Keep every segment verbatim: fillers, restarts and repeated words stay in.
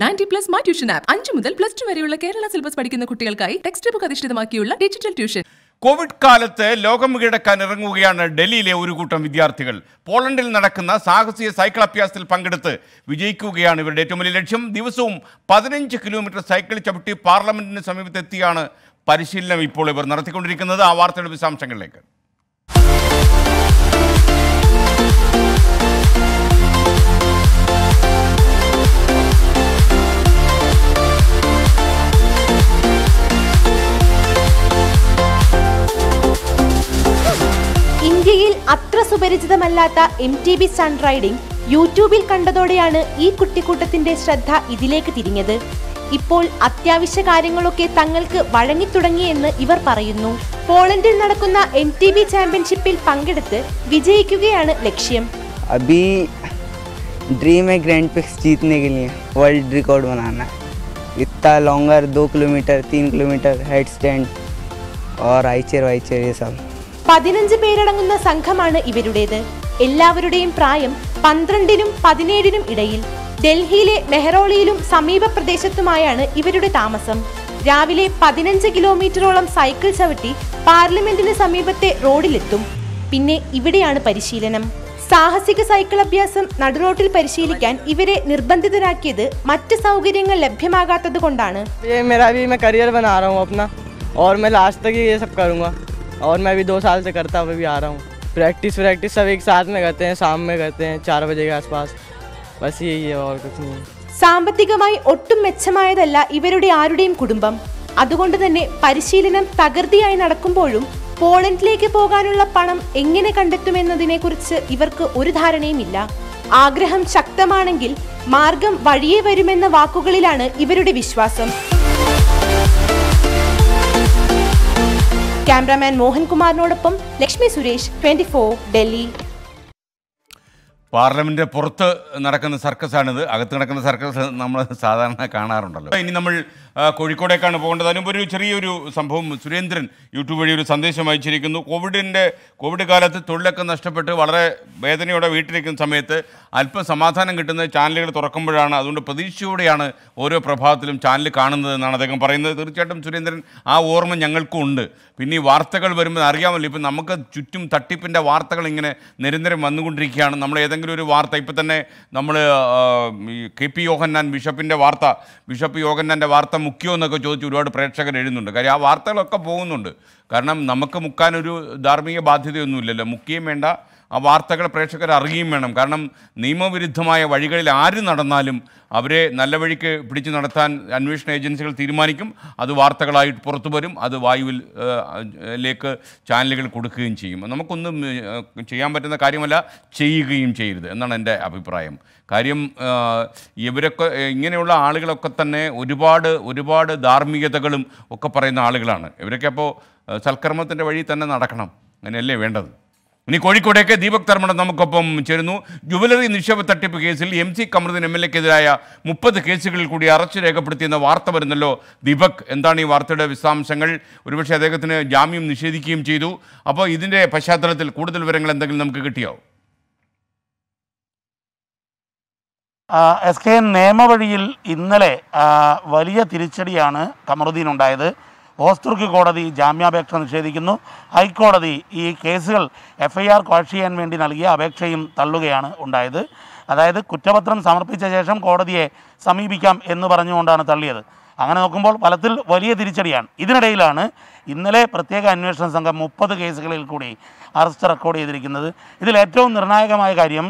ninety plus my tuition app അഞ്ച് മുതൽ plus two വരെയുള്ള കേരള സിലബസ് പഠിക്കുന്ന കുട്ടികൾക്കായി ടെക്സ്റ്റ് ബുക്ക് അധിഷ്ഠിതമാക്കിയുള്ള ഡിജിറ്റൽ ട്യൂഷൻ. കോവിഡ് കാലത്തെ ലോകം കീഴടക്കാൻ ഇറങ്ങുകയാണ് ഡൽഹിയിലെ ഒരു കൂട്ടം വിദ്യാർത്ഥികൾ. പോളണ്ടിൽ നടക്കുന്ന സാഹസിക സൈക്കിൾ അഭ്യാസത്തിൽ പങ്കെടുത്ത് വിജയിക്കുകയാണ് ഇവരുടെ ഏറ്റവും വലിയ ലക്ഷ്യം. ദിവസവും പതിനഞ്ച് കിലോമീറ്റർ സൈക്കിൾ ചവിട്ടി പാർലമെന്റിന് സമീപത്തെത്തിയാണ് പരിശീലനം ഇപ്പോൾ ഇവർ നടത്തിക്കൊണ്ടിരിക്കുന്നത്. ആ വാർത്തയുടെ വിശദാംശങ്ങളിലേക്ക്. ഇന്ത്യയിൽ അത്ര സുപരിചിതമല്ലാത്ത എം ടി ബി സൺ റൈഡിംഗ് യൂട്യൂബിൽ കണ്ടതോടെയാണ് ഈ കുട്ടിക്കൂട്ടത്തിന്റെ ശ്രദ്ധ ഇതിലേക്ക് തിരിഞ്ഞത്. ഇപ്പോൾ അത്യാവശ്യ കാര്യങ്ങളൊക്കെ തങ്ങൾക്ക് വഴങ്ങിത്തുടങ്ങിയെന്ന് ഇവർ പറയുന്നു. പോളണ്ടിൽ നടക്കുന്ന എം ടി ബി ചാമ്പ്യൻഷിപ്പിൽ പങ്കെടുത്ത് വിജയിക്കുകയാണ് ലക്ഷ്യം. അബി ഡ്രീം ഹൈ ഗ്രാൻഡ് പിക്സ് ജീത്നെ കേ ലിയേ വേൾഡ് റിക്കോർഡ് ബനാനാ ഇത്താ ലോങ്ങർ ദോ കിലോമീറ്റർ तीन കിലോമീറ്റർ ഹെഡ് സ്റ്റാൻഡ് ഓർ ഐചേർ ഐചേർ യേ സബ്. പതിനഞ്ച് പേരടങ്ങുന്ന സംഘമാണ് ഇവരുടേത്. എല്ലാവരുടെയും പ്രായം പന്ത്രണ്ടിനും പതിനേഴിനും ഇടയിൽ. ഡൽഹിയിലെ മെഹ്റോളിയിലും സമീപ പ്രദേശത്തുമായാണ് ഇവരുടെ താമസം. രാവിലെ പതിനഞ്ച് കിലോമീറ്ററോളം സൈക്കിൾ ചവിട്ടി പാർലമെന്റിന് സമീപത്തെ റോഡിലെത്തും. പിന്നെ ഇവിടെയാണ് പരിശീലനം. സാഹസിക സൈക്കിൾ അഭ്യാസം നടുറോട്ടിൽ പരിശീലിക്കാൻ ഇവരെ നിർബന്ധിതരാക്കിയത് മറ്റ് സൗകര്യങ്ങൾ ലഭ്യമാകാത്തത് കൊണ്ടാണ്. और मैं भी दो साल से करता हुआ भी आ रहा हूँ. प्रैक्टिस प्रैक्टिस सब एक साथ में करते हैं, शाम में करते हैं चार बजे के आसपास. बस यही है और कुछ नहीं. സാമ്പത്തികമായി ഒട്ടും മെച്ചമായതല്ല ഇവരുടെ ആരുടെയും കുടുംബം. അതുകൊണ്ട് തന്നെ പരിശീലനം തകൃതിയായി നടക്കുമ്പോഴും പോളണ്ടിലേക്ക് പോകാനുള്ള പണം എങ്ങനെ കണ്ടെത്തുമെന്നതിനെ കുറിച്ച് ഇവർക്ക് ഒരു ധാരണയുമില്ല. ആഗ്രഹം ശക്തമാണെങ്കിൽ മാർഗം വഴിയേ വരുമെന്ന വാക്കുകളിലാണ് ഇവരുടെ വിശ്വാസം. ക്യാമറാമാൻ മോഹൻകുമാറിനോടൊപ്പം ലക്ഷ്മി സുരേഷ്, ട്വന്റി ഫോർ ഡൽഹി. പാർലമെന്റിന്റെ പുറത്ത് നടക്കുന്ന സർക്കസാണിത്. അകത്ത് നടക്കുന്ന സർക്കസ് നമ്മൾ സാധാരണ കാണാറുണ്ടല്ലോ. ഇനി നമ്മൾ കോഴിക്കോടേക്കാണ് പോകേണ്ടത്. അതിനുമ്പോൾ ഒരു ചെറിയൊരു സംഭവം സുരേന്ദ്രൻ യൂട്യൂബ് വഴി ഒരു സന്ദേശം അയച്ചിരിക്കുന്നു. കോവിഡിൻ്റെ കോവിഡ് കാലത്ത് തൊഴിലൊക്കെ നഷ്ടപ്പെട്ട് വളരെ വേദനയോടെ വീട്ടിലിരിക്കുന്ന സമയത്ത് അല്പം സമാധാനം കിട്ടുന്ന ചാനലുകൾ തുറക്കുമ്പോഴാണ്. അതുകൊണ്ട് പ്രതീക്ഷയോടെയാണ് ഓരോ പ്രഭാതത്തിലും ചാനൽ കാണുന്നത് എന്നാണ് അദ്ദേഹം പറയുന്നത്. തീർച്ചയായിട്ടും സുരേന്ദ്രൻ, ആ ഓർമ്മ ഞങ്ങൾക്കും ഉണ്ട്. പിന്നെ ഈ വാർത്തകൾ വരുമ്പോൾ അറിയാമല്ലോ, ഇപ്പം നമുക്ക് ചുറ്റും തട്ടിപ്പിൻ്റെ വാർത്തകൾ ഇങ്ങനെ നിരന്തരം വന്നുകൊണ്ടിരിക്കുകയാണ്. നമ്മൾ ഏതെങ്കിലും ഒരു വാർത്ത ഇപ്പം തന്നെ നമ്മൾ ഈ കെ പി യോഹന്നാൻ ബിഷപ്പിൻ്റെ വാർത്ത, ബിഷപ്പ് യോഹന്നാൻ്റെ വാർത്ത മുഖ്യോ എന്നൊക്കെ ചോദിച്ച് ഒരുപാട് പ്രേക്ഷകർ എഴുതുന്നുണ്ട്. കാര്യം ആ വാർത്തകളൊക്കെ പോകുന്നുണ്ട്. കാരണം നമുക്ക് മുക്കാനൊരു ധാർമ്മിക ബാധ്യതയൊന്നുമില്ലല്ലോ. മുക്കിയും വേണ്ട, ആ വാർത്തകൾ പ്രേക്ഷകർ അറിയുകയും വേണം. കാരണം നിയമവിരുദ്ധമായ വഴികളിൽ ആര് നടന്നാലും അവരെ നല്ല വഴിക്ക് പിടിച്ചു നടത്താൻ അന്വേഷണ ഏജൻസികൾ തീരുമാനിക്കും. അത് വാർത്തകളായിട്ട് പുറത്തു വരും. അത് വായുവിൽ ലേക്ക് ചാനലുകൾ കൊടുക്കുകയും ചെയ്യും. നമുക്കൊന്നും ചെയ്യാൻ പറ്റുന്ന കാര്യമല്ല, ചെയ്യുകയും ചെയ്യരുത് എന്നാണ് എൻ്റെ അഭിപ്രായം. കാര്യം ഇവരൊക്കെ ഇങ്ങനെയുള്ള ആളുകളൊക്കെ തന്നെ ഒരുപാട് ഒരുപാട് ധാർമ്മികതകളും ഒക്കെ പറയുന്ന ആളുകളാണ്. ഇവരൊക്കെ അപ്പോൾ സൽക്കർമ്മത്തിൻ്റെ വഴി തന്നെ നടക്കണം, അങ്ങനെയല്ലേ വേണ്ടത്. ഇനി കോഴിക്കോടേക്ക് ദീപക് തർമ്മടം നമുക്കൊപ്പം ചേരുന്നു. ജുവലറി നിക്ഷേപ തട്ടിപ്പ് കേസിൽ M C Kamaruddin M L എക്കെതിരായ മുപ്പത് കേസുകളിൽ കൂടി അറസ്റ്റ് രേഖപ്പെടുത്തിയെന്ന വാർത്ത വരുന്നല്ലോ ദീപക്. എന്താണ് ഈ വാർത്തയുടെ വിശദാംശങ്ങൾ? ഒരുപക്ഷെ അദ്ദേഹത്തിന് ജാമ്യം നിഷേധിക്കുകയും ചെയ്തു. അപ്പോൾ ഇതിൻ്റെ പശ്ചാത്തലത്തിൽ കൂടുതൽ വിവരങ്ങൾ എന്തെങ്കിലും നമുക്ക് കിട്ടിയോ? എസ് കെ, നിയമവഴിയിൽ ഇന്നലെ വലിയ തിരിച്ചടിയാണ് കമറുദ്ദീൻ ഉണ്ടായത്. ഓസ്തുർക്ക് കോടതി ജാമ്യാപേക്ഷ നിഷേധിക്കുന്നു. ഹൈക്കോടതി ഈ കേസുകൾ എഫ് ഐ ആർ ക്വാഷ് ചെയ്യാൻ വേണ്ടി നൽകിയ അപേക്ഷയും തള്ളുകയാണ് ഉണ്ടായത്. അതായത് കുറ്റപത്രം സമർപ്പിച്ച ശേഷം കോടതിയെ സമീപിക്കാം എന്ന് പറഞ്ഞുകൊണ്ടാണ് തള്ളിയത്. അങ്ങനെ നോക്കുമ്പോൾ ഫലത്തിൽ വലിയ തിരിച്ചടിയാണ്. ഇതിനിടയിലാണ് ഇന്നലെ പ്രത്യേക അന്വേഷണ സംഘം മുപ്പത് കേസുകളിൽ കൂടി അറസ്റ്റ് റെക്കോർഡ് ചെയ്തിരിക്കുന്നത്. ഇതിൽ ഏറ്റവും നിർണായകമായ കാര്യം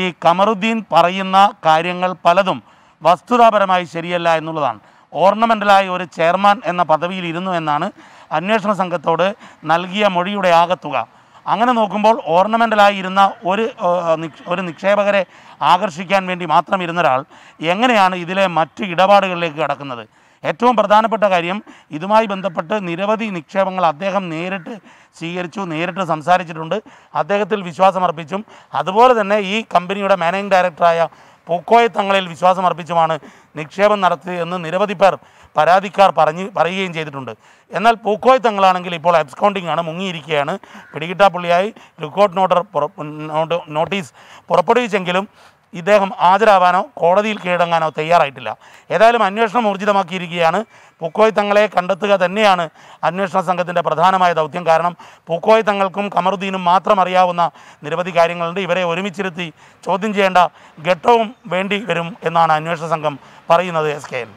ഈ കമറുദ്ദീൻ പറയുന്ന കാര്യങ്ങൾ പലതും വസ്തുതാപരമായി ശരിയല്ല എന്നുള്ളതാണ്. ഓർണമെൻ്റലായി ഒരു ചെയർമാൻ എന്ന പദവിയിൽ ഇരുന്നു എന്നാണ് അന്വേഷണ സംഘത്തോട് നൽകിയ മൊഴിയുടെ ആകത്തുക. അങ്ങനെ നോക്കുമ്പോൾ ഓർണമെൻ്റലായി ഇരുന്ന ഒരു ഒരു നിക്ഷേപകരെ ആകർഷിക്കാൻ വേണ്ടി മാത്രം ഇരുന്ന ഒരാൾ എങ്ങനെയാണ് ഇതിലെ മറ്റ് ഇടപാടുകളിലേക്ക് കടക്കുന്നത്? ഏറ്റവും പ്രധാനപ്പെട്ട കാര്യം, ഇതുമായി ബന്ധപ്പെട്ട് നിരവധി നിക്ഷേപങ്ങൾ അദ്ദേഹം നേരിട്ട് സ്വീകരിച്ചു, നേരിട്ട് സംസാരിച്ചിട്ടുണ്ട്, അദ്ദേഹത്തിൽ വിശ്വാസമർപ്പിച്ചും അതുപോലെ തന്നെ ഈ കമ്പനിയുടെ മാനേജിംഗ് ഡയറക്ടറായ പൂക്കോയ തങ്ങളിൽ വിശ്വാസമർപ്പിച്ചുമാണ് നിക്ഷേപം നടത്തിയതെന്ന് നിരവധി പേർ പരാതിക്കാർ പറഞ്ഞ് പറയുകയും ചെയ്തിട്ടുണ്ട്. എന്നാൽ പൂക്കോയ തങ്ങളാണെങ്കിൽ ഇപ്പോൾ അബ്സ്കൗണ്ടിങ് ആണ്, മുങ്ങിയിരിക്കുകയാണ്. പിടികിട്ടാപ്പുള്ളിയായി ലുക്കൗട്ട് നോട്ടർ നോട്ടീസ് പുറപ്പെടുവിച്ചെങ്കിലും ഇദ്ദേഹം ഹാജരാവാനോ കോടതിയിൽ കീഴടങ്ങാനോ തയ്യാറായിട്ടില്ല. ഏതായാലും അന്വേഷണം ഊർജിതമാക്കിയിരിക്കുകയാണ്. പൂക്കോയ തങ്ങളെ കണ്ടെത്തുക തന്നെയാണ് അന്വേഷണ സംഘത്തിൻ്റെ പ്രധാനമായ ദൗത്യം. കാരണം പൂക്കോയ തങ്ങൾക്കും കമറുദ്ദീനും മാത്രം അറിയാവുന്ന നിരവധി കാര്യങ്ങളുണ്ട്. ഇവരെ ഒരുമിച്ചിരുത്തി ചോദ്യം ചെയ്യേണ്ട ഘട്ടവും വേണ്ടി വരും എന്നാണ് അന്വേഷണ സംഘം പറയുന്നത്. എസ് കെ എൻ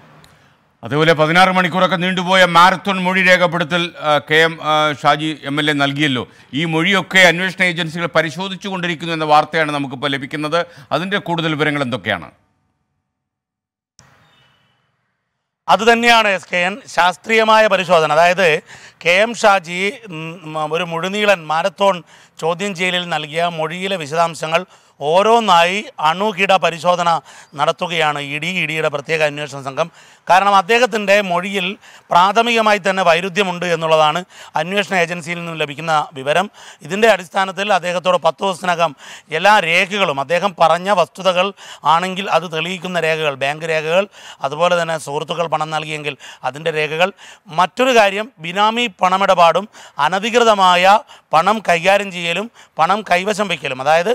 അതുപോലെ പതിനാറ് മണിക്കൂറൊക്കെ നീണ്ടുപോയ മാരത്തോൺ മൊഴി രേഖപ്പെടുത്തൽ K M Shaji M L A നൽകിയല്ലോ. ഈ മൊഴിയൊക്കെ അന്വേഷണ ഏജൻസികൾ പരിശോധിച്ചു കൊണ്ടിരിക്കുന്നു എന്ന വാർത്തയാണ് നമുക്കിപ്പോൾ ലഭിക്കുന്നത്. അതിൻ്റെ കൂടുതൽ വിവരങ്ങൾ എന്തൊക്കെയാണ്? അതുതന്നെയാണ് എസ് കെ എൻ, ശാസ്ത്രീയമായ പരിശോധന. അതായത് കെ എം ഷാജി ഒരു മുഴുനീളൻ മാരത്തോൺ ചോദ്യം ചെയ്യലിൽ നൽകിയ മൊഴിയിലെ വിശദാംശങ്ങൾ ഓരോന്നായി അണുകിട പരിശോധന നടത്തുകയാണ് ഇ ഡി ഇ ഡിയുടെ പ്രത്യേക അന്വേഷണ സംഘം. കാരണം അദ്ദേഹത്തിൻ്റെ മൊഴിയിൽ പ്രാഥമികമായി തന്നെ വൈരുദ്ധ്യമുണ്ട് എന്നുള്ളതാണ് അന്വേഷണ ഏജൻസിയിൽ നിന്നും ലഭിക്കുന്ന വിവരം. ഇതിൻ്റെ അടിസ്ഥാനത്തിൽ അദ്ദേഹത്തോട് പത്ത് ദിവസത്തിനകം എല്ലാ രേഖകളും, അദ്ദേഹം പറഞ്ഞ വസ്തുതകൾ ആണെങ്കിൽ അത് തെളിയിക്കുന്ന രേഖകൾ, ബാങ്ക് രേഖകൾ, അതുപോലെ തന്നെ സുഹൃത്തുക്കൾ പണം നൽകിയെങ്കിൽ അതിൻ്റെ രേഖകൾ. മറ്റൊരു കാര്യം, ബിനാമി പണമിടപാടും അനധികൃതമായ പണം കൈകാര്യം ചെയ്യലും പണം കൈവശം വയ്ക്കലും, അതായത്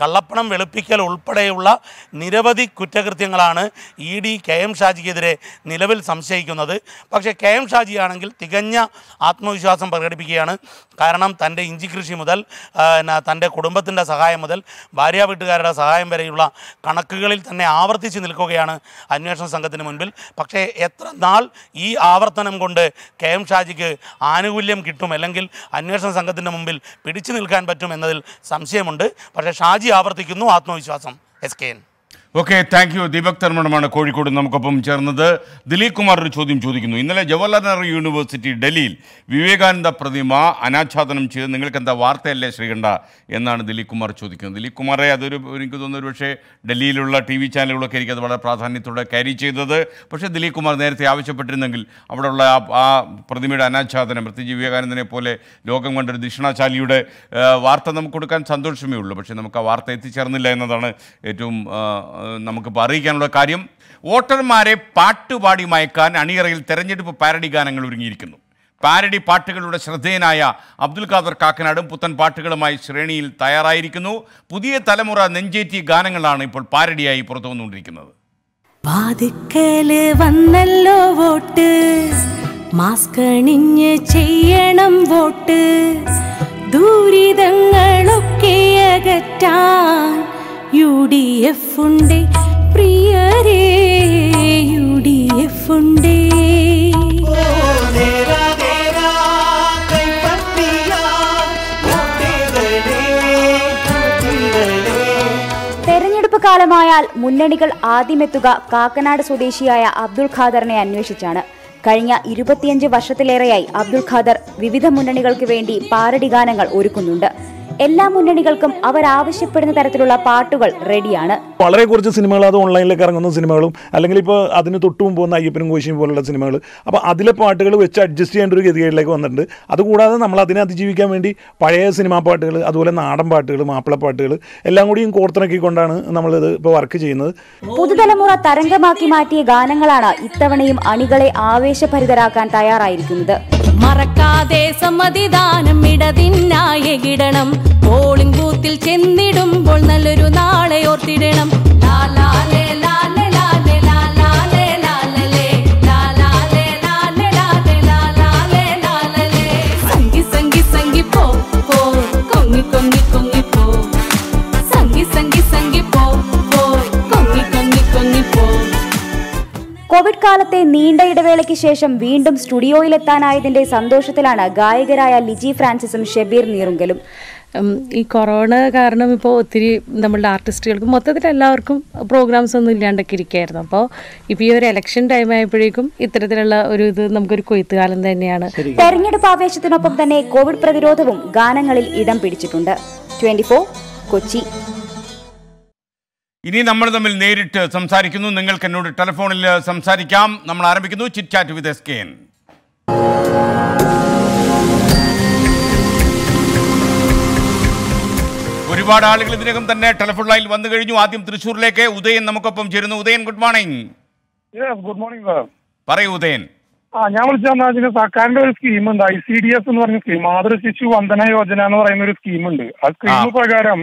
കള്ളപ്പണം വെളുപ്പിക്കൽ ഉൾപ്പെടെയുള്ള നിരവധി കുറ്റകൃത്യങ്ങളാണ് ഇ ഡി കെ എം ഷാജിക്കെതിരെ നിലവിൽ സംശയിക്കുന്നത്. പക്ഷേ കെ എം ഷാജിയാണെങ്കിൽ തികഞ്ഞ ആത്മവിശ്വാസം പ്രകടിപ്പിക്കുകയാണ്. കാരണം തൻ്റെ ഇഞ്ചിക്കൃഷി മുതൽ തൻ്റെ കുടുംബത്തിൻ്റെ സഹായം മുതൽ ഭാര്യ വീട്ടുകാരുടെ സഹായം വരെയുള്ള കണക്കുകളിൽ തന്നെ ആവർത്തിച്ച് നിൽക്കുകയാണ് അന്വേഷണ സംഘത്തിന് മുൻപിൽ. പക്ഷേ എത്ര നാൾ ഈ ആവർത്തനം കൊണ്ട് കെ എം ഷാജിക്ക് ആനുകൂല്യം കിട്ടും, അല്ലെങ്കിൽ അന്വേഷണ സംഘത്തിൻ്റെ മുമ്പിൽ പിടിച്ചു നിൽക്കാൻ പറ്റും എന്നതിൽ സംശയമുണ്ട്. പക്ഷേ ഷാജി ആവർത്തിക്കുന്നു ആത്മവിശ്വാസം. S K N okay, thank you. Deepak തർമ്മണമാണ് കോഴിക്കോട് നമുക്കൊപ്പം ചേർന്നത്. ദിലീപ് കുമാർ ഒരു ചോദ്യം ചോദിക്കുന്നു. ഇന്നലെ ജവഹർലാൽ നെഹ്റു യൂണിവേഴ്സിറ്റി ഡൽഹിയിൽ വിവേകാനന്ദ പ്രതിമ അനാച്ഛാദനം ചെയ്ത് നിങ്ങൾക്ക് എന്താ വാർത്തയല്ലേ ശ്രീകണ്ഠ എന്നാണ് ദിലീപ് കുമാർ ചോദിക്കുന്നത്. ദിലീപ് കുമാറെ അതൊരു എനിക്ക് തോന്നുന്നു ഒരു പക്ഷേ ഡൽഹിയിലുള്ള ടി വി ചാനലുകളൊക്കെ എനിക്കത് വളരെ പ്രാധാന്യത്തോടെ ക്യാരി ചെയ്തത്. പക്ഷേ ദിലീപ് കുമാർ നേരത്തെ ആവശ്യപ്പെട്ടിരുന്നെങ്കിൽ അവിടെയുള്ള ആ പ്രതിമയുടെ അനാച്ഛാദനം, പ്രത്യേകിച്ച് വിവേകാനന്ദനെ പോലെ ലോകം കണ്ടൊരു ദക്ഷിണാശാലിയുടെ വാർത്ത നമുക്ക് കൊടുക്കാൻ സന്തോഷമേ ഉള്ളൂ. പക്ഷേ നമുക്ക് ആ വാർത്ത എത്തിച്ചേർന്നില്ല എന്നതാണ് ഏറ്റവും നമുക്കിപ്പോൾ അറിയിക്കാനുള്ള കാര്യം. വോട്ടർമാരെ പാട്ടുപാടി മയക്കാൻ അണിയറയിൽ തെരഞ്ഞെടുപ്പ് പാരഡി ഗാനങ്ങൾ ഒരുങ്ങിയിരിക്കുന്നു. പാരഡി പാട്ടുകളുടെ ശ്രദ്ധേയനായ അബ്ദുൽ ഖാദർ കാക്കനാടും പുത്തൻ പാട്ടുകളുമായി ശ്രേണിയിൽ തയ്യാറായിരിക്കുന്നു. പുതിയ തലമുറ നെഞ്ചേറ്റിയ ഗാനങ്ങളാണ് ഇപ്പോൾ പാരഡിയായി പുറത്തു വന്നുകൊണ്ടിരിക്കുന്നത്. യുഡിഎഫ് ഉണ്ടേ പ്രിയരേ, യുഡിഎഫ് ഉണ്ടേ. തെരഞ്ഞെടുപ്പ് കാലമായാൽ മുന്നണികൾ ആദ്യമെത്തുക കാക്കനാട് സ്വദേശിയായ അബ്ദുൽ ഖാദറിനെ അന്വേഷിച്ചാണ്. കഴിഞ്ഞ ഇരുപത്തിയഞ്ച് വർഷത്തിലേറെയായി അബ്ദുൽ ഖാദർ വിവിധ മുന്നണികൾക്ക് വേണ്ടി പാരഡി ഗാനങ്ങൾ ഒരുക്കുന്നുണ്ട്. എല്ലാ മുന്നണികൾക്കും അവരാവശ്യപ്പെടുന്ന തരത്തിലുള്ള പാട്ടുകൾ റെഡിയാണ്. വളരെ കുറച്ച് സിനിമകൾ, അത് ഓൺലൈനിലേക്ക് ഇറങ്ങുന്ന സിനിമകളും അല്ലെങ്കിൽ ഇപ്പോൾ അതിന് തൊട്ടു മുമ്പ് വന്ന അയ്യപ്പനും കോശിയും പോലുള്ള സിനിമകൾ, അപ്പോൾ അതിലെ പാട്ടുകൾ വെച്ച് അഡ്ജസ്റ്റ് ചെയ്യേണ്ട ഒരു ഗതികേടിലേക്ക് വന്നിട്ടുണ്ട്. അതുകൂടാതെ നമ്മൾ അതിനെ അതിജീവിക്കാൻ വേണ്ടി പഴയ സിനിമാ പാട്ടുകൾ, അതുപോലെ നാടൻ പാട്ടുകൾ, മാപ്പിളപ്പാട്ടുകൾ എല്ലാം കൂടിയും കോർത്തിണക്കിക്കൊണ്ടാണ് നമ്മളിത് ഇപ്പോൾ വർക്ക് ചെയ്യുന്നത്. പുതുതലമുറ തരംഗമാക്കി മാറ്റിയ ഗാനങ്ങളാണ് ഇത്തവണയും അണികളെ ആവേശഭരിതരാക്കാൻ തയ്യാറായിരിക്കുന്നത്. മറക്കാതെ സമ്മതിദാനം ഇടതിന്നായിടണം, പോളിംഗ് ബൂത്തിൽ ചെന്നിടുമ്പോൾ നല്ലൊരു നാളെ ഓർത്തിടണം. സംഗി സംഗി സംഗി പോ പോ, കൊങ്ങി കൊങ്ങി കൊങ്ങി പോ. സംഗി സംഗി സംഗി പോ പോ, കൊങ്ങി കൊങ്ങി കൊങ്ങി പോ. കോവിഡ് കാലത്തെ നീണ്ട ഇടവേളയ്ക്ക് ശേഷം വീണ്ടും സ്റ്റുഡിയോയിലെത്താനായതിൻ്റെ സന്തോഷത്തിലാണ് ഗായകരായ ലിജി ഫ്രാൻസിസും ഷെബീർ നീറുങ്കലും. ഈ കൊറോണ കാരണം ഇപ്പോൾ ഒത്തിരി നമ്മളുടെ ആർട്ടിസ്റ്റുകൾക്കും മൊത്തത്തിൽ എല്ലാവർക്കും പ്രോഗ്രാംസ് ഒന്നും ഇല്ലാണ്ടൊക്കെ ഇരിക്കുകയായിരുന്നു. അപ്പോൾ ഇപ്പോൾ ഈ ഒരു ഇലക്ഷൻ ടൈം ആയപ്പോഴേക്കും ഇത്തരത്തിലുള്ള ഒരു ഇത് നമുക്കൊരു കൊയ്ത്തുകാലം തന്നെയാണ്. തെരഞ്ഞെടുപ്പ് ആവേശത്തിനൊപ്പം തന്നെ കോവിഡ് പ്രതിരോധവും ഗാനങ്ങളിൽ ഇടം പിടിച്ചിട്ടുണ്ട്. Twenty four Kochi. ഇനി നമ്മൾ തമ്മിൽ നേരിട്ട് സംസാരിക്കുന്നു. നിങ്ങൾക്ക് എന്നോട് ടെലിഫോണിൽ സംസാരിക്കാം. നമ്മൾ ആരംഭിക്കുന്നു chit chat with S K N. ഒരുപാട് ആളുകൾ ഇതിനകം തന്നെ ടെലിഫോൺ ലൈനിൽ വന്നു കഴിഞ്ഞു. ആദ്യം തൃശ്ശൂരിലേക്ക് ഉദയൻ നമുക്കൊപ്പം ചേരുന്നു. Udayan, good morning. Good morning sir. പറയൂ ഉദയൻ. ആ ഞാൻ വിളിച്ചാൽ സർക്കാരിന്റെ ഒരു സ്കീമുണ്ട്, ഐ സി ഡി എസ് എന്ന് പറഞ്ഞ സ്കീം, മാതൃ ശിശു വന്ദന യോജന എന്ന് പറയുന്ന ഒരു സ്കീമുണ്ട്. ആ സ്കീം പ്രകാരം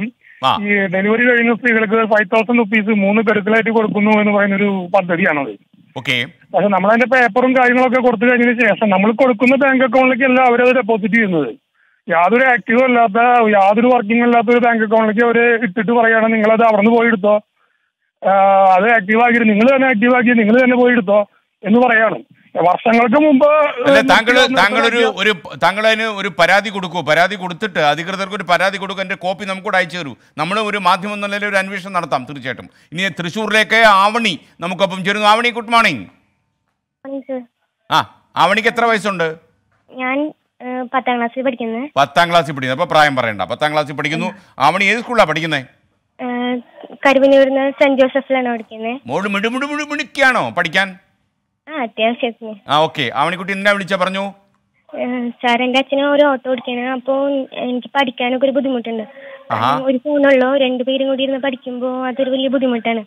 ഡെലിവറി കഴിഞ്ഞ സ്ത്രീകൾക്ക് ഫൈവ് തൗസൻഡ് റുപ്പീസ് മൂന്ന് പെരുക്കളായിട്ട് കൊടുക്കുന്നു എന്ന് പറയുന്നൊരു പദ്ധതിയാണത്. ഓക്കെ, പക്ഷെ നമ്മളതിന്റെ പേപ്പറും കാര്യങ്ങളൊക്കെ കൊടുത്തു കഴിഞ്ഞതിന് ശേഷം നമ്മൾ കൊടുക്കുന്ന ബാങ്ക് അക്കൗണ്ടിലേക്കല്ല അവരത് ഡെപ്പോസിറ്റ് ചെയ്യുന്നത്. യാതൊരു ആക്റ്റീവോ അല്ലാത്ത യാതൊരു വർക്കിംഗ് അല്ലാത്ത ഒരു ബാങ്ക് അക്കൗണ്ടിലേക്ക് അവര് ഇട്ടിട്ട് പറയുകയാണ് നിങ്ങളത് അവിടെ നിന്ന് പോയി എടുത്തോ, അത് ആക്റ്റീവാക്കി നിങ്ങൾ തന്നെ ആക്റ്റീവാക്കി നിങ്ങൾ തന്നെ പോയി എടുത്തോ എന്ന് പറയാണ്. വർഷങ്ങൾക്ക് മുമ്പ് താങ്കൾ താങ്കളൊരു ഒരു താങ്കളതിന് ഒരു പരാതി കൊടുക്കുമോ? പരാതി കൊടുത്തിട്ട് അധികൃതർക്ക് ഒരു പരാതി കൊടുക്കുക, എൻ്റെ കോപ്പി നമുക്കൂടെ അയച്ചു തരൂ, നമ്മൾ ഒരു മാധ്യമം എന്നുള്ള ഒരു അന്വേഷണം നടത്താം. തീർച്ചയായിട്ടും. ഇനി തൃശ്ശൂരിലേക്ക് ആവണി നമുക്കൊപ്പം ചേരുന്നു. Avani, good morning. ആ, ആവണിക്ക് എത്ര വയസ്സുണ്ട്? ഞാൻ പത്താം ക്ലാസ്സിൽ പഠിക്കുന്നത്. പത്താം ക്ലാസ്സിൽ പഠിക്കുന്നത്, അപ്പൊ പ്രായം പറയണ്ട, പത്താം ക്ലാസ്സിൽ പഠിക്കുന്നു. ആവണി ഏത് സ്കൂളിലാണ് പഠിക്കുന്നത്? കരുവന്നൂരിൽ സെന്റ് ജോസഫിലാണ് പഠിക്കുന്നത്. മോള് മിടു മിടു മിടു മിടുക്കിയാണോ പഠിക്കാൻ? ആവണിക്കുട്ടി എന്തിനാ വിളിച്ച പറഞ്ഞു? സാർ, എന്റെ അച്ഛനും ഒരു ഓട്ടോ ഓടിക്കാനാണ്, അപ്പൊ എനിക്ക് പഠിക്കാനൊക്കെ ഒരു ബുദ്ധിമുട്ടുണ്ട്. ഒരു ഫോണുള്ളൂ, രണ്ടുപേരും കൂടി ഇരുന്ന് പഠിക്കുമ്പോ അതൊരു വലിയ ബുദ്ധിമുട്ടാണ്.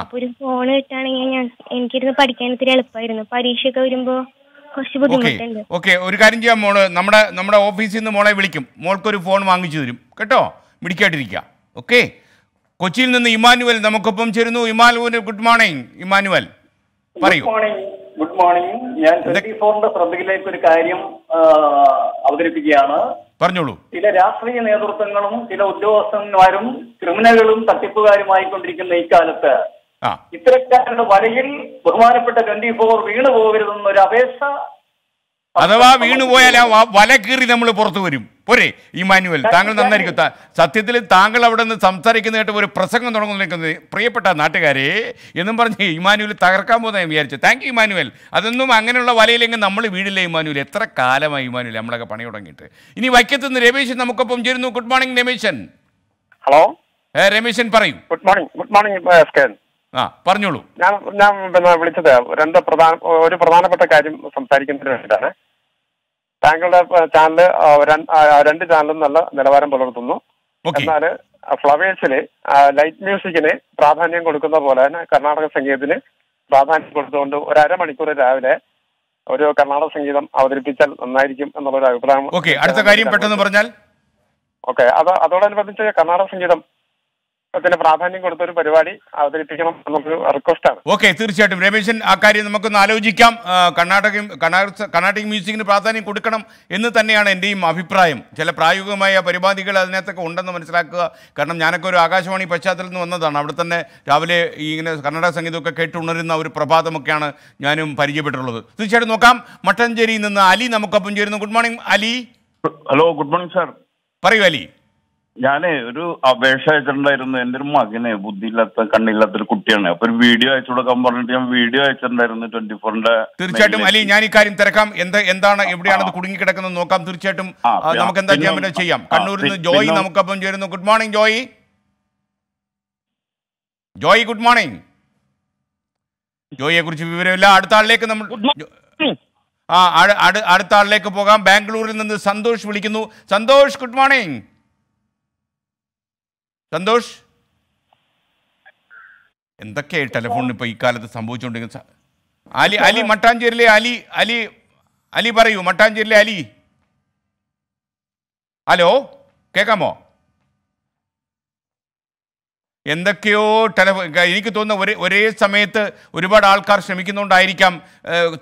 അപ്പൊ ഒരു ഫോൺ കിട്ടാണെങ്കിൽ ഞാൻ എനിക്കിരുന്ന് പഠിക്കാൻ ഇത്തിരി എളുപ്പമായിരുന്നു. പരീക്ഷയൊക്കെ വരുമ്പോ കുറച്ച് ബുദ്ധിമുട്ടുണ്ട്. ഓക്കെ, ഒരു കാര്യം ചെയ്യാം, മോള് നമ്മുടെ നമ്മുടെ ഓഫീസിൽ നിന്ന് മോളെ വിളിക്കും, മോൾക്കൊരു ഫോൺ വാങ്ങിച്ചു തരും കേട്ടോ, മിടിക്കായിട്ടിരിക്കുക. ഓക്കെ, കൊച്ചിയിൽ നിന്ന് ഇമ്മാനുവൽ നമുക്കൊപ്പം ചേരുന്നു. Emmanuel, good morning. ഇമ്മാനുവൽ പറയൂ. Good morning. ഞാൻ ട്വന്റി ഫോറിന്റെ ശ്രദ്ധയിലേക്ക് ഒരു കാര്യം അവതരിപ്പിക്കുകയാണ്. പറഞ്ഞോളൂ. ചില രാഷ്ട്രീയ നേതൃത്വങ്ങളും ചില ഉദ്യോഗസ്ഥന്മാരും ക്രിമിനലുകളും തട്ടിപ്പുകാരുമായിക്കൊണ്ടിരിക്കുന്ന ഈ കാലത്ത് ഇത്തരക്കാരുടെ വലയിൽ ബഹുമാനപ്പെട്ട ട്വന്റി ഫോർ വീണു പോകരുതെന്നൊരു അപേക്ഷ. അഥവാ വീണുപോയാൽ ആ വല കീറി നമ്മൾ പുറത്തു വരും. പോരെ ഇമ്മാനുവൽ, താങ്കൾ നന്നായിരിക്കും. സത്യത്തിൽ താങ്കൾ അവിടെ നിന്ന് സംസാരിക്കുന്നതായിട്ട് ഒരു പ്രസംഗം തുടങ്ങുന്നത് പ്രിയപ്പെട്ട നാട്ടുകാരെ എന്നും പറഞ്ഞ് ഇമ്മാനുവൽ തകർക്കാൻ പോകുന്ന വിചാരിച്ചു. Thank you Emmanuel. അതൊന്നും അങ്ങനെയുള്ള വലയിലെങ്കിൽ നമ്മൾ വീടില്ല ഇമ്മാനുവൽ. എത്ര കാലമായി ഇമ്മാനുവൽ നമ്മളൊക്കെ പണി തുടങ്ങിയിട്ട്. ഇനി വൈക്കത്ത് നിന്ന് രമേശൻ നമുക്കൊപ്പം ചേരുന്നു. Good morning Rameshan. Hello Rameshan പറയൂ. Good morning. Good morning. ആ പറഞ്ഞോളൂ. ഞാൻ ഞാൻ പിന്നെ വിളിച്ചത് രണ്ട് പ്രധാന ഒരു പ്രധാനപ്പെട്ട കാര്യം സംസാരിക്കുന്നതിന് വേണ്ടിയിട്ടാണ്. താങ്കളുടെ ചാനല് രണ്ട് ചാനലും നല്ല നിലവാരം പുലർത്തുന്നു. എന്നാൽ ഫ്ലവേഴ്സില് ലൈറ്റ് മ്യൂസിക്കിന് പ്രാധാന്യം കൊടുക്കുന്ന പോലെ തന്നെ കർണാടക സംഗീതത്തിന് പ്രാധാന്യം കൊടുത്തുകൊണ്ട് ഒരു അരമണിക്കൂർ രാവിലെ ഒരു കർണാടക സംഗീതം അവതരിപ്പിച്ചാൽ നന്നായിരിക്കും എന്നുള്ളൊരു അഭിപ്രായം. അടുത്ത കാര്യം പെട്ടെന്ന് പറഞ്ഞാൽ ഓക്കെ. അത് അതോടനുബന്ധിച്ച് കർണാടക സംഗീതം പ്രാധാന്യം കൊടുത്ത ഒരു പരിപാടി അവതരിപ്പിക്കണം എന്നൊരു റിക്വസ്റ്റ് ആണ്. ഓക്കെ, തീർച്ചയായിട്ടും രമേശൻ, ആ കാര്യം നമുക്കൊന്ന് ആലോചിക്കാം. കർണാടക കർണാടക മ്യൂസിക്കിന് പ്രാധാന്യം കൊടുക്കണം എന്ന് തന്നെയാണ് എൻ്റെയും അഭിപ്രായം. ചില പ്രായോഗികമായ പരിപാടികൾ അതിനകത്തൊക്കെ ഉണ്ടെന്ന് മനസ്സിലാക്കുക. കാരണം ഞാനൊക്കെ ഒരു ആകാശവാണി പശ്ചാത്തലത്തിൽ നിന്ന് വന്നതാണ്. അവിടെ തന്നെ രാവിലെ ഇങ്ങനെ കർണാടക സംഗീതമൊക്കെ കേട്ടുണരുന്ന ഒരു പ്രഭാതമൊക്കെയാണ് ഞാനും പരിചയപ്പെട്ടിട്ടുള്ളത്. തീർച്ചയായിട്ടും നോക്കാം. മട്ടഞ്ചേരിയിൽ നിന്ന് അലി നമുക്കൊപ്പം ചേരുന്നു. Good morning Ali. Hello, good morning sir. പറയൂ അലി. ഞാന് ഒരു അപേക്ഷ അയച്ചിട്ടുണ്ടായിരുന്നു. എന്റെ ഒരു മകനെ ബുദ്ധിയില്ലാത്ത കണ്ണില്ലാത്ത ഒരു കുട്ടിയാണ്. അപ്പൊ ഒരു വീഡിയോ അയച്ചു കൊടുക്കാൻ പറഞ്ഞിട്ട് ഞാൻ വീഡിയോ അയച്ചിട്ടുണ്ടായിരുന്നു ട്വന്റി ഫോറിന്റെ. തീർച്ചയായിട്ടും അലി, ഞാൻ ഈ കാര്യം തിരക്കാം. എന്ത് എന്താണ് എവിടെയാണ് കുടുങ്ങിക്കിടക്കുന്നത് നോക്കാം. തീർച്ചയായിട്ടും നമുക്ക് എന്താ ചെയ്യാൻ പറ്റുക ചെയ്യാം. കണ്ണൂരിൽ നിന്ന് ജോയി നമുക്കൊപ്പം ചേരുന്നു. Good morning Joy. Joy good morning. ജോയിയെ കുറിച്ച് വിവരമില്ല. അടുത്ത ആളിലേക്ക് നമ്മൾ ആ അടുത്ത ആളിലേക്ക് പോകാം. ബാംഗ്ലൂരിൽ നിന്ന് സന്തോഷ് വിളിക്കുന്നു. Santhosh good morning. സന്തോഷ്, എന്തൊക്കെയായി ടെലിഫോണിന് ഇപ്പൊ ഈ കാലത്ത് സംഭവിച്ചുകൊണ്ടിരിക്കുന്ന. അലി അലി മട്ടാഞ്ചേരിയിലെ അലി അലി അലി പറയൂ. മട്ടാഞ്ചേരിയിലെ അലി. ഹലോ, കേൾക്കാമോ? എന്തൊക്കെയോ ടെലിഫോൺ, എനിക്ക് തോന്നുന്നു ഒരേ ഒരേ സമയത്ത് ഒരുപാട് ആൾക്കാർ ശ്രമിക്കുന്നുകൊണ്ടായിരിക്കാം.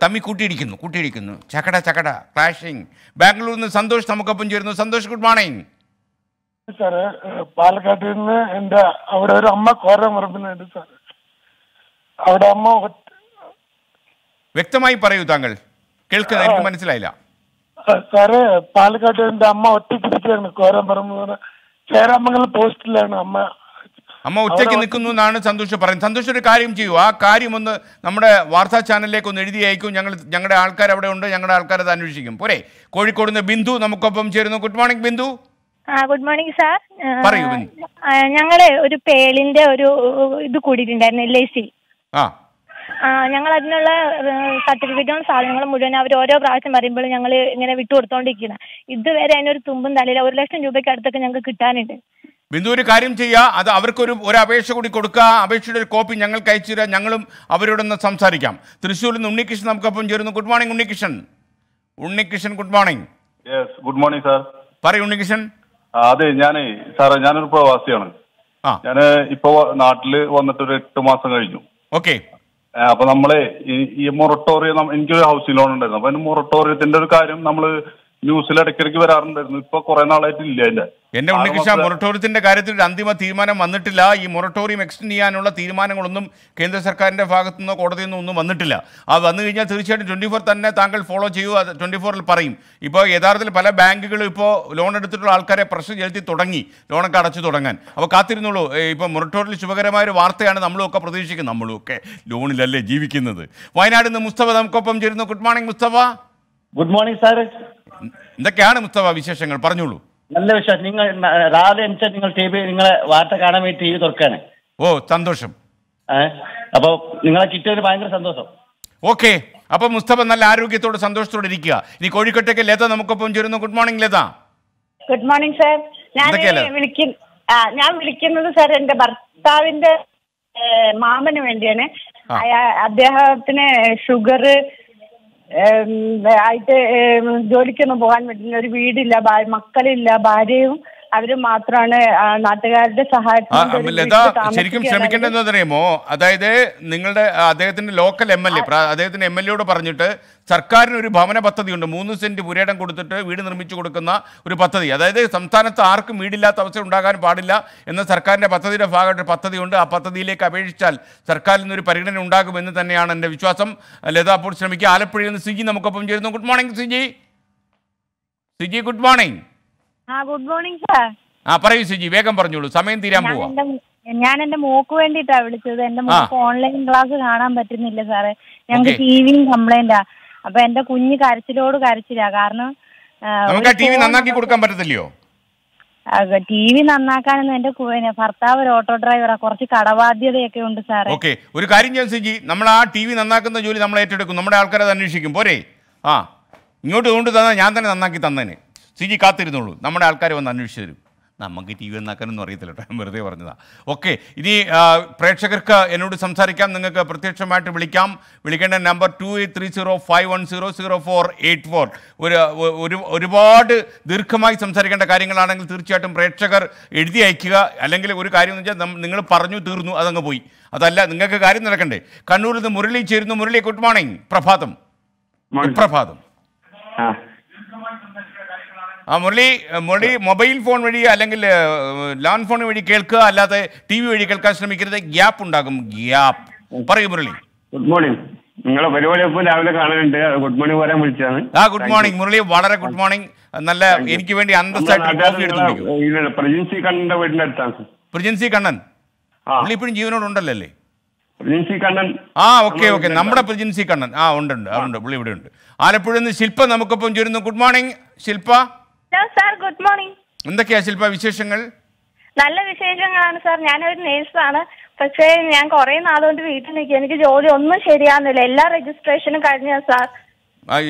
തമ്മി കൂട്ടിയിടിക്കുന്നു കൂട്ടിയിടിക്കുന്നു ചക്കട ചക്കട ക്ലാഷിംഗ്. ബാംഗ്ലൂരിൽ നിന്ന് സന്തോഷ് നമുക്കൊപ്പം ചേരുന്നു. Santhosh good morning. സാറ്, പാലക്കാട്ടിൽ നിന്ന് എന്റെ അവിടെ ഒരു അമ്മ കോര മുറപ്പിനുണ്ട് സാറ്. അവിടെ അമ്മ വ്യക്തമായി പറയൂ, താങ്കൾ കേൾക്കാൻ എനിക്ക് മനസ്സിലായില്ല സാറ്. പാലക്കാട്ടിൽ എന്റെ അമ്മ ഒറ്റയ്ക്കിരിക്കുകയാണ്. കോരമ്പറമ്പ് ചേരാമംഗലം പോസ്റ്റിലാണ് അമ്മ അമ്മ ഒറ്റയ്ക്ക് നിൽക്കുന്നു എന്നാണ് സന്തോഷ് പറയുന്നത്. സന്തോഷ്, ഒരു കാര്യം ചെയ്യൂ, ആ കാര്യം ഒന്ന് നമ്മുടെ വാർത്താ ചാനലിലേക്ക് ഒന്ന് എഴുതി അയക്കും. ഞങ്ങൾ ഞങ്ങളുടെ ആൾക്കാർ അവിടെ ഉണ്ട്, ഞങ്ങളുടെ ആൾക്കാർ അത് അന്വേഷിക്കും. പോരെ. കോഴിക്കോട് നിന്ന് ബിന്ദു നമുക്കൊപ്പം ചേരുന്നു. Good morning Bindu. Good morning sir. ഞങ്ങള് ഒരു പേളിന്റെ ഒരു ഇത് കൂടിയിട്ടുണ്ടായിരുന്നു എൽ ഐ സി. ഞങ്ങൾ അതിനുള്ള സർട്ടിഫിക്കറ്റും സാധനങ്ങളും മുഴുവൻ അവർ ഓരോ പ്രാവശ്യം പറയുമ്പോൾ ഞങ്ങൾ ഇങ്ങനെ വിട്ടുകൊടുത്തോണ്ടിരിക്കുന്ന. ഇതുവരെ അതിനൊരു തുമ്പും തലയില്ല. ഒരു ലക്ഷം രൂപയ്ക്ക് അടുത്തൊക്കെ ഞങ്ങൾക്ക് കിട്ടാനുണ്ട്. ബിന്ദു, ഒരു കാര്യം ചെയ്യുക, അത് അവർക്കൊരു ഒരു അപേക്ഷ കൂടി കൊടുക്കുക. അപേക്ഷയുടെ ഒരു കോപ്പി ഞങ്ങൾക്ക് അയച്ചു തരാം. ഞങ്ങളും അവരോടൊന്ന് സംസാരിക്കാം. തൃശ്ശൂരിൽ നിന്ന് ഉണ്ണികൃഷ്ണൻ നമുക്കൊപ്പം ചേരുന്നു. Good morning Unnikrishnan. Unnikrishnan good morning. Good morning sir. പറയൂ ഉണ്ണികൃഷ്ണൻ. അതെ, ഞാനേ സാറേ, ഞാനൊരു പ്രവാസിയാണ്. ഞാൻ ഇപ്പൊ നാട്ടില് വന്നിട്ട് ഒരു എട്ട് മാസം കഴിഞ്ഞു. ഓക്കെ, അപ്പൊ നമ്മള് ഈ മൊറട്ടോറിയം, എനിക്കൊരു ഹൗസിംഗ് ലോൺ ഉണ്ടായിരുന്നു. അപ്പൊ മൊറട്ടോറിയത്തിന്റെ ഒരു കാര്യം നമ്മള് ന്യൂസിൽ ഇടയ്ക്കിടയ്ക്ക് വരാറുണ്ടായിരുന്നു. ഇപ്പൊ കുറെ നാളായിട്ട് ഇല്ല. എന്റെ എന്നെ ഉണ്ണികൃഷ്ണ, മൊറട്ടോറിയത്തിന്റെ കാര്യത്തിൽ ഒരു അന്തിമ തീരുമാനം വന്നിട്ടില്ല. ഈ മൊറട്ടോറിയം എക്സ്റ്റെൻഡ് ചെയ്യാനുള്ള തീരുമാനങ്ങളൊന്നും കേന്ദ്ര സർക്കാരിന്റെ ഭാഗത്തു നിന്നോ കോടതിയിൽ നിന്നോ ഒന്നും വന്നിട്ടില്ല. അത് വന്നു കഴിഞ്ഞാൽ തീർച്ചയായിട്ടും ട്വന്റി ഫോർ തന്നെ താങ്കൾ ഫോളോ ചെയ്യുക. ട്വന്റി ഫോറിൽ പറയും. ഇപ്പോൾ യഥാർത്ഥത്തിൽ പല ബാങ്കുകളും ഇപ്പോൾ ലോൺ എടുത്തിട്ടുള്ള ആൾക്കാരെ പ്രശ്നം ചെലുത്തി തുടങ്ങി, ലോണൊക്കെ അടച്ചു തുടങ്ങാൻ. അപ്പോൾ കാത്തിരുന്നുള്ളൂ. ഇപ്പോൾ മൊറട്ടോറിയത്തിൽ ശുഭകരമായ ഒരു വാർത്തയാണ് നമ്മളൊക്കെ പ്രതീക്ഷിക്കുന്നത്. നമ്മളൊക്കെ ലോണിലല്ലേ ജീവിക്കുന്നത്. വയനാട് നിന്ന് മുസ്തഫ നമുക്കൊപ്പം ചേരുന്നു. Good morning Mustafa. Good morning sir. എന്തൊക്കെയാണ് മുസ്തഫ വിശേഷങ്ങൾ? പറഞ്ഞോളൂ. നല്ല വിശ്വാസം. നിങ്ങൾ രാവിലെ അനുസരിച്ച് നിങ്ങൾ ടി വി, നിങ്ങളെ വാർത്ത കാണാൻ വേണ്ടി ടി വി തുറക്കാണ്. ഓ, സന്തോഷം. ഏഹ് അപ്പൊ നിങ്ങളെ കിട്ടിയൊരു ഭയങ്കര സന്തോഷം. ഓക്കെ, അപ്പൊ മുസ്തഫ നല്ല ആരോഗ്യത്തോട് സന്തോഷത്തോടെ ഇരിക്കുക. ഇനി കോഴിക്കോട്ടേക്ക് ലത നമുക്കൊപ്പം ചേരുന്നു. Good morning Latha. Good morning sir. ഞാൻ ഞാൻ വിളിക്കുന്നത് സാർ എന്റെ ഭർത്താവിന്റെ മാമന് വേണ്ടിയാണ്. അദ്ദേഹത്തിന് ഷുഗർ ആയിട്ട് ജോലിക്കൊന്നും പോകാൻ പറ്റില്ല. ഒരു വീടില്ല, മക്കളില്ല, ഭാര്യയും അവരും മാത്രമാണ്. നാട്ടുകാരുടെ സഹായത്തിന് ശരിക്കും ശ്രമിക്കേണ്ടതെന്ന് പറയുമോ? അതായത് നിങ്ങളുടെ അദ്ദേഹത്തിന്റെ ലോക്കൽ എം എൽ എ, അദ്ദേഹത്തിന്റെ എം എൽ എയോട് പറഞ്ഞിട്ട് സർക്കാരിന് ഒരു ഭവന പദ്ധതിയുണ്ട്. മൂന്ന് സെന്റ് പുരയിടം കൊടുത്തിട്ട് വീട് നിർമ്മിച്ചു കൊടുക്കുന്ന ഒരു പദ്ധതി. അതായത് സംസ്ഥാനത്ത് ആർക്കും വീടില്ലാത്ത അവസരം ഉണ്ടാകാൻ പാടില്ല എന്ന സർക്കാരിന്റെ പദ്ധതിയുടെ ഭാഗമായിട്ട് പദ്ധതിയുണ്ട്. ആ പദ്ധതിയിലേക്ക് അപേക്ഷിച്ചാൽ സർക്കാരിൽ നിന്നൊരു പരിഗണന ഉണ്ടാകുമെന്ന് തന്നെയാണ് എൻ്റെ വിശ്വാസം. ലത അപ്പോൾ ശ്രമിക്കുക. ആലപ്പുഴയിൽ നിന്ന് സിജി നമുക്കൊപ്പം ചേരുന്നു. Good morning Siji. Siji good morning. Good morning sir. ആ പറയൂ സിജി, വേഗം പറഞ്ഞോളൂ, സമയം തീരാൻ പോവാ. ഞാൻ എന്റെ മോക്ക് വേണ്ടിട്ടാ വിളിച്ചത്. എന്റെ മോക്ക് ഓൺലൈൻ ക്ലാസ് കാണാൻ പറ്റുന്നില്ല സാറേ. ഞങ്ങൾക്ക് ടി വിയും കംപ്ലൈന്റാ. അപ്പൊ എന്റെ കുഞ്ഞ് കരച്ചിലോട് കരച്ചില്ല. കാരണം നമുക്ക് ടി വി നന്നാക്കി കൊടുക്കാൻ പറ്റത്തില്ലയോ? ടി വി നന്നാക്കാനൊന്നും എന്റെ ഭർത്താവ് ഒരു ഓട്ടോ ഡ്രൈവറാ. കുറച്ച് കടബാധ്യതയൊക്കെ ഉണ്ട് സാറേ. ഓക്കെ, ഒരു കാര്യം ചെയ്യാം സിജി, നമ്മൾ ആ ടി വി നന്നാക്കുന്ന ജോലി നമ്മൾ ഏറ്റെടുക്കും. നമ്മുടെ ആൾക്കാരെ അത് അന്വേഷിക്കും. പോരെ, ആ ഇങ്ങോട്ട് കൊണ്ട് തന്നെ ഞാൻ തന്നെ നന്നാക്കി തന്നേനെ. സിജി കാത്തിരുന്നുള്ളൂ, നമ്മുടെ ആൾക്കാർ വന്ന് അന്വേഷിച്ചു തരും. നമുക്ക് ടി വി ഒന്നാക്കാനൊന്നും അറിയത്തില്ല കേട്ടോ, വെറുതെ പറഞ്ഞതാ. ഓക്കെ, ഇനി പ്രേക്ഷകർക്ക് എന്നോട് സംസാരിക്കാം. നിങ്ങൾക്ക് പ്രത്യക്ഷമായിട്ട് വിളിക്കാം. വിളിക്കേണ്ട number two eight three zero five one zero zero four eight four. ഒരു ഒരുപാട് ദീർഘമായി സംസാരിക്കേണ്ട കാര്യങ്ങളാണെങ്കിൽ തീർച്ചയായിട്ടും പ്രേക്ഷകർ എഴുതി അയക്കുക. അല്ലെങ്കിൽ ഒരു കാര്യം എന്ന് വെച്ചാൽ നിങ്ങൾ പറഞ്ഞു തീർന്നു, അതങ്ങ് പോയി. അതല്ല, നിങ്ങൾക്ക് കാര്യം നടക്കണ്ടേ. കണ്ണൂരിൽ നിന്ന് മുരളി ചേരുന്നു. Murali good morning. പ്രഭാതം പ്രഭാതം. ആ മുരളി, മുരളി മൊബൈൽ ഫോൺ വഴി അല്ലെങ്കിൽ ലാൻഡ് ഫോൺ വഴി കേൾക്കുക, അല്ലാതെ ടി വി വഴി കേൾക്കാൻ ശ്രമിക്കരുത്. ഗ്യാപ്പ് ഉണ്ടാകും, ഗ്യാപ്പ്. പറയൂ മുരളി. Good morning. നിങ്ങളെ പരിപാടി ഇപ്പോൾ രാവിലെ കാണാനുണ്ട്. ഗുഡ് മോർണിംഗ് പറയാൻ വിളിച്ചതാണ്. ആ ഗുഡ് മോർണിംഗ് മുരളി, വളരെ ഗുഡ് മോർണിംഗ്. നല്ല എനിക്ക് വേണ്ടി അന്തസ്സായിട്ട്. പ്രജിൻസി കണ്ണന്റെ വീടിന്റെ അടുത്താണ്. പ്രജിൻസി കണ്ണൻ പുള്ളി ഇപ്പോഴും ജീവനോടുണ്ടല്ലോ അല്ലേ? പ്രജിൻസി കണ്ണൻ. ആ ഓക്കെ ഓക്കെ, നമ്മുടെ പ്രജിൻസി കണ്ണൻ. ആ ഉണ്ട് ഉണ്ട് ഉണ്ട്, പുള്ളി ഇവിടെ ഉണ്ട്. ആലപ്പുഴ നിന്ന് ശില്പ നമുക്കൊപ്പം ചേരുന്നു. Good morning Shilpa. Good morning. എന്തൊക്കെയാ ശില്പ വിശേഷങ്ങൾ? നല്ല വിശേഷങ്ങളാണ് സാർ. ഞാനൊരു നേഴ്സാണ്. പക്ഷേ ഞാൻ കുറെ നാളുകൊണ്ട് വീട്ടിൽ നിൽക്കുക. എനിക്ക് ജോലി ഒന്നും ശരിയാവുന്നില്ല. എല്ലാ രജിസ്ട്രേഷനും കഴിഞ്ഞ സാർ.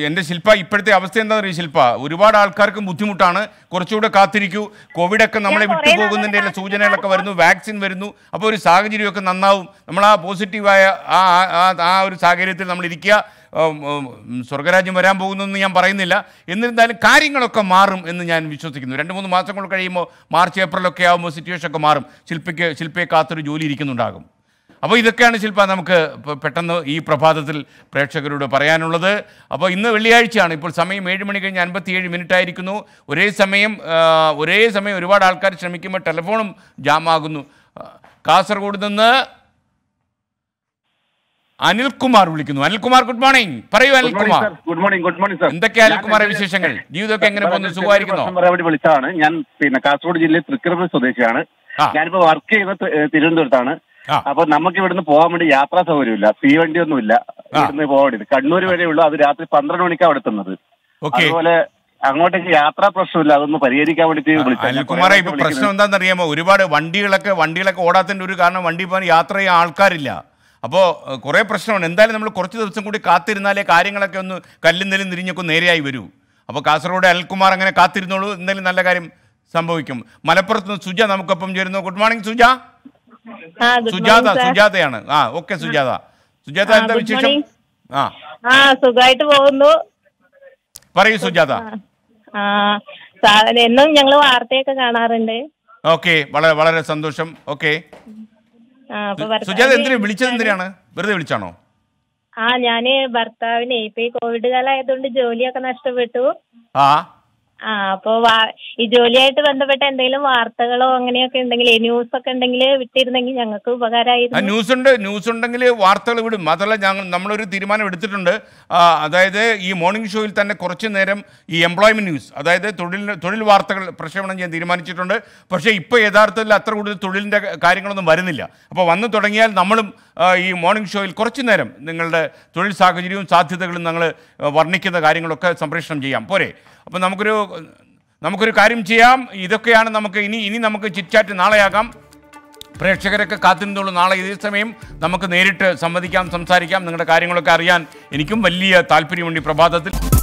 എൻ്റെ ശില്പ, ഇപ്പോഴത്തെ അവസ്ഥ എന്താണെന്ന് ശില്പ, ഒരുപാട് ആൾക്കാർക്കും ബുദ്ധിമുട്ടാണ്. കുറച്ചുകൂടെ കാത്തിരിക്കൂ. കോവിഡൊക്കെ നമ്മളെ വിട്ടുപോകുന്നതിൻ്റെ സൂചനകളൊക്കെ വരുന്നു. വാക്സിൻ വരുന്നു. അപ്പോൾ ഒരു സാഹചര്യമൊക്കെ നന്നാവും. നമ്മൾ ആ പോസിറ്റീവായ ആ ആ ഒരു സാഹചര്യത്തിൽ നമ്മൾ ഇരിക്കുക. സ്വർഗരാജ്യം വരാൻ പോകുന്നതെന്ന് ഞാൻ പറയുന്നില്ല. എന്നിരുന്നാലും കാര്യങ്ങളൊക്കെ മാറും എന്ന് ഞാൻ വിശ്വസിക്കുന്നു. രണ്ട് മൂന്ന് മാസങ്ങൾ കഴിയുമ്പോൾ, മാർച്ച് ഏപ്രിലൊക്കെ ആകുമ്പോൾ സിറ്റുവേഷൻ ഒക്കെ മാറും. ശില്പയ്ക്ക് ശില്പയെ കാത്തൊരു ജോലി ഇരിക്കുന്നുണ്ടാകും. അപ്പോൾ ഇതൊക്കെയാണ് ശില്പ നമുക്ക് പെട്ടെന്ന് ഈ പ്രഭാതത്തിൽ പ്രേക്ഷകരോട് പറയാനുള്ളത്. അപ്പോൾ ഇന്ന് വെള്ളിയാഴ്ചയാണ്. ഇപ്പോൾ സമയം ഏഴ് മണി കഴിഞ്ഞ് അൻപത്തിയേഴ് മിനിറ്റ് ആയിരിക്കുന്നു. ഒരേ സമയം ഒരേ സമയം ഒരുപാട് ആൾക്കാർ ശ്രമിക്കുമ്പോൾ ടെലിഫോണും ജാമാകുന്നു. കാസർഗോഡ് നിന്ന് അനിൽകുമാർ വിളിക്കുന്നു. Anilkumar good morning. പറയൂ Anilkumar. Good morning. Good morning sir. എന്തൊക്കെയാ അനിൽകുമാർ വിശേഷങ്ങൾ? ജീവിതമൊക്കെ എങ്ങനെ പോകുന്നു? സുഖമായിരിക്കുന്നു? വിളിച്ചതാണ് ഞാൻ. പിന്നെ കാസർഗോഡ് ജില്ലയിൽ തൃക്കൃപ്പൂർ സ്വദേശിയാണ്. ഞാനിപ്പോൾ വർക്ക് ചെയ്യുന്ന തിരുവനന്തപുരത്താണ്. അപ്പൊ നമുക്ക് ഇവിടുന്ന് പോകാൻ വേണ്ടി യാത്രാ സൗകര്യമില്ല. തീവണ്ടി ഒന്നും ഇല്ല. ഇവിടുന്ന് പോകാൻ വേണ്ടി കണ്ണൂർ വരെയുള്ളൂ. അത് രാത്രി പന്ത്രണ്ട് മണിക്കാണ് അവിടെ എത്തുന്നത്. അതുപോലെ അങ്ങോട്ടേക്ക് യാത്രാ പ്രശ്നമില്ല. അതൊന്ന് പരിഹരിക്കാൻ വേണ്ടിയിട്ട് അനിൽകുമാറെ, ഇപ്പൊ പ്രശ്നം എന്താണെന്നറിയാമോ? ഒരുപാട് വണ്ടികളൊക്കെ വണ്ടികളൊക്കെ ഓടാത്തതിന്റെ ഒരു കാരണം വണ്ടി പോകാൻ യാത്ര ചെയ്യാൻ ആൾക്കാരില്ല. അപ്പോൾ കുറേ പ്രശ്നമാണ്. എന്തായാലും നമ്മൾ കുറച്ച് ദിവസം കൂടി കാത്തിരുന്നാലേ കാര്യങ്ങളൊക്കെ ഒന്ന് കല്ലും നെല്ലും തിരിഞ്ഞൊക്കെ നേരെയായി വരൂ. അപ്പോൾ കാസർഗോഡ് അനിൽകുമാർ അങ്ങനെ കാത്തിരുന്നോളൂ. എന്തായാലും നല്ല കാര്യം സംഭവിക്കും. മലപ്പുറത്ത് നിന്ന് സുജ നമുക്കൊപ്പം ചേരുന്നു. Good morning Suja. സുജാത സുജാതയാണ്. ആ ഓക്കെ സുജാത. സുജാത എന്താ വിശേഷം? ആ സുഖമായിട്ട് പോകുന്നു. പറയൂ സുജാത. എന്നും ഞങ്ങൾ വാർത്തയൊക്കെ കാണാറുണ്ട്. ഓക്കെ വളരെ വളരെ സന്തോഷം. ഓക്കെ സുജാത എന്തിനാ വിളിച്ചത്? എന്തിനാണ് വെറുതെ വിളിച്ചാണോ? ആ ഞാന് ഭർത്താവിനെ ഇപ്പൊ ഈ കോവിഡ് കാലം ആയതുകൊണ്ട് ജോലിയൊക്കെ നഷ്ടപ്പെട്ടു. ആ ആ അപ്പൊ ഈ ജോലിയായിട്ട് ബന്ധപ്പെട്ട എന്തെങ്കിലും വാർത്തകളോ അങ്ങനെയൊക്കെ ഉണ്ടെങ്കിൽ ന്യൂസ് ഒക്കെ ഉണ്ടെങ്കിൽ വിട്ടിരുന്നെങ്കിൽ ഞങ്ങൾക്ക് ഉപകാരമായിരുന്നു. ന്യൂസ് ഉണ്ട്, ന്യൂസ് ഉണ്ടെങ്കിൽ വാർത്തകൾ വിടും. അതല്ല, ഞങ്ങൾ നമ്മളൊരു തീരുമാനം എടുത്തിട്ടുണ്ട്. അതായത് ഈ മോർണിംഗ് ഷോയിൽ തന്നെ കുറച്ചു നേരം ഈ എംപ്ലോയ്മെന്റ് ന്യൂസ്, അതായത് തൊഴിൽ തൊഴിൽ വാർത്തകൾ പ്രക്ഷേപണം ചെയ്യാൻ തീരുമാനിച്ചിട്ടുണ്ട്. പക്ഷേ ഇപ്പോൾ യഥാർത്ഥത്തിൽ അത്ര കൂടുതൽ തൊഴിലിൻ്റെ കാര്യങ്ങളൊന്നും വരുന്നില്ല. അപ്പോൾ വന്നു തുടങ്ങിയാൽ നമ്മളും ഈ മോർണിംഗ് ഷോയിൽ കുറച്ചു നേരം നിങ്ങളുടെ തൊഴിൽ സാഹചര്യവും സാധ്യതകളും ഞങ്ങൾ വർണ്ണിക്കുന്ന കാര്യങ്ങളൊക്കെ സംപ്രേഷണം ചെയ്യാം. പോരെ? അപ്പോൾ നമുക്കൊരു നമുക്കൊരു കാര്യം ചെയ്യാം. ഇതൊക്കെയാണ് നമുക്ക് ഇനി ഇനി നമുക്ക് ചിറ്റ്ചാറ്റ് നാളെയാകാം. പ്രേക്ഷകരൊക്കെ കാത്തിരുന്നുള്ളൂ. നാളെ ഇതേ സമയം നമുക്ക് നേരിട്ട് സംവദിക്കാം, സംസാരിക്കാം. നിങ്ങളുടെ കാര്യങ്ങളൊക്കെ അറിയാൻ എനിക്കും വലിയ താല്പര്യമുണ്ട് ഈ പ്രഭാതത്തിൽ.